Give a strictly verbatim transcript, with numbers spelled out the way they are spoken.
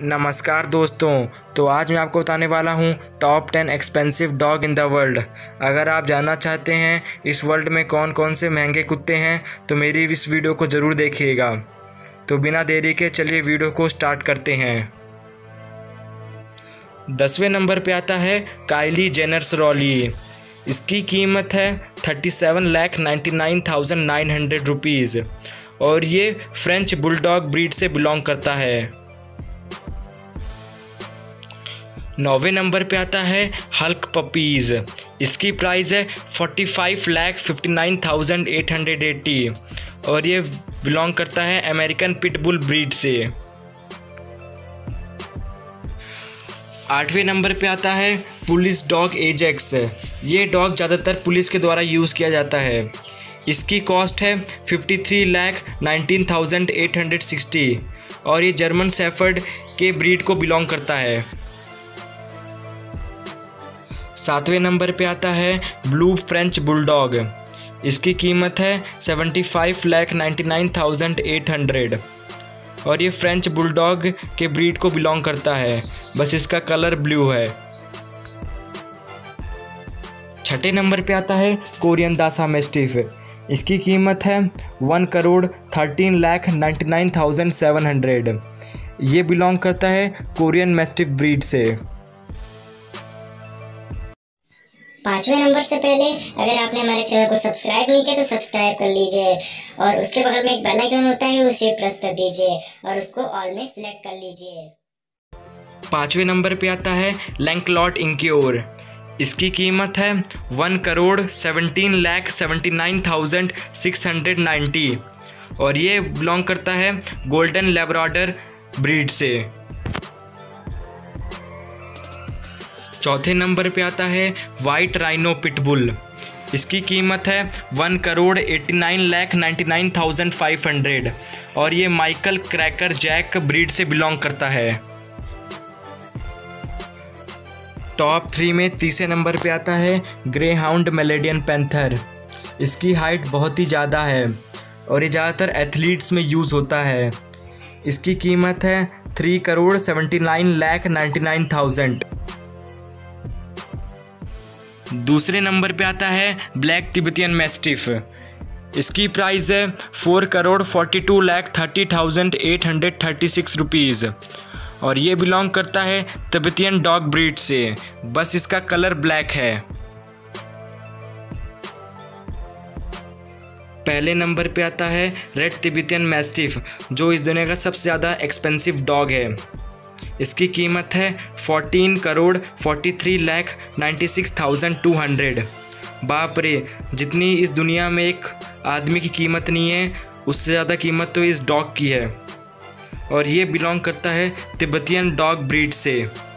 नमस्कार दोस्तों, तो आज मैं आपको बताने वाला हूँ top ten expensive dog in the world. अगर आप जानना चाहते हैं इस वर्ल्ड में कौन कौन से महंगे कुत्ते हैं तो मेरी इस वीडियो को ज़रूर देखिएगा। तो बिना देरी के चलिए वीडियो को स्टार्ट करते हैं। दसवें नंबर पे आता है काइली जेनर्स रॉली। इसकी कीमत है thirty seven lakh ninety nine thousand nine hundred rupees और ये फ्रेंच बुलडॉग ब्रीड से बिलोंग करता है। नौवें नंबर पे आता है हल्क पपीज़। इसकी प्राइस है forty five lakh fifty nine thousand eight hundred eighty और ये बिलोंग करता है अमेरिकन पिटबुल ब्रीड से। आठवें नंबर पे आता है पुलिस डॉग एजेक्स। ये डॉग ज़्यादातर पुलिस के द्वारा यूज़ किया जाता है। इसकी कॉस्ट है fifty three lakh nineteen thousand eight hundred sixty और ये जर्मन शेफर्ड के ब्रीड को बिलोंग करता है। सातवें नंबर पे आता है ब्लू फ्रेंच बुलडॉग। इसकी कीमत है seventy five lakh ninety nine thousand eight hundred और ये फ्रेंच बुलडॉग के ब्रीड को बिलोंग करता है, बस इसका कलर ब्लू है। छठे नंबर पे आता है कोरियन दासा मैस्टिफ। इसकी कीमत है one crore thirteen lakh ninety nine thousand seven hundred, ये बिलोंग करता है कोरियन मैस्टिफ ब्रीड से। पाँचवें नंबर से पहले अगर आपने हमारे चैनल को सब्सक्राइब नहीं किया तो सब्सक्राइब कर लीजिए और उसके बगल में एक बेल आइकन होता है उसे प्रेस कर दीजिए और उसको ऑल में सिलेक्ट कर लीजिए। पाँचवें नंबर पे आता है लैंकलॉट इंक्योर। इसकी कीमत है one crore seventeen lakh seventy nine thousand six hundred ninety और ये बिलोंग करता है गोल्डन लेब्राडर ब्रीड से। चौथे नंबर पे आता है वाइट राइनो पिटबुल। इसकी कीमत है one crore eighty nine lakh ninety nine thousand five hundred और ये माइकल क्रैकर जैक ब्रीड से बिलोंग करता है। टॉप थ्री में तीसरे नंबर पे आता है ग्रे हाउंड मेलेडियन पैंथर। इसकी हाइट बहुत ही ज़्यादा है और ये ज़्यादातर एथलीट्स में यूज़ होता है। इसकी कीमत है three crore seventy nine lakh ninety nine thousand. दूसरे नंबर पे आता है ब्लैक तिब्बतियन मैस्टिफ। इसकी प्राइस है four crore forty two lakh thirty thousand eight hundred thirty six rupees और ये बिलोंग करता है तिब्बतियन डॉग ब्रीड से, बस इसका कलर ब्लैक है। पहले नंबर पे आता है रेड तिब्बतियन मैस्टिफ जो इस दुनिया का सबसे ज़्यादा एक्सपेंसिव डॉग है। इसकी कीमत है fourteen crore forty three lakh ninety six thousand two hundred. बाप रे, जितनी इस दुनिया में एक आदमी की कीमत नहीं है उससे ज़्यादा कीमत तो इस डॉग की है और ये बिलोंग करता है तिब्बतियन डॉग ब्रीड से।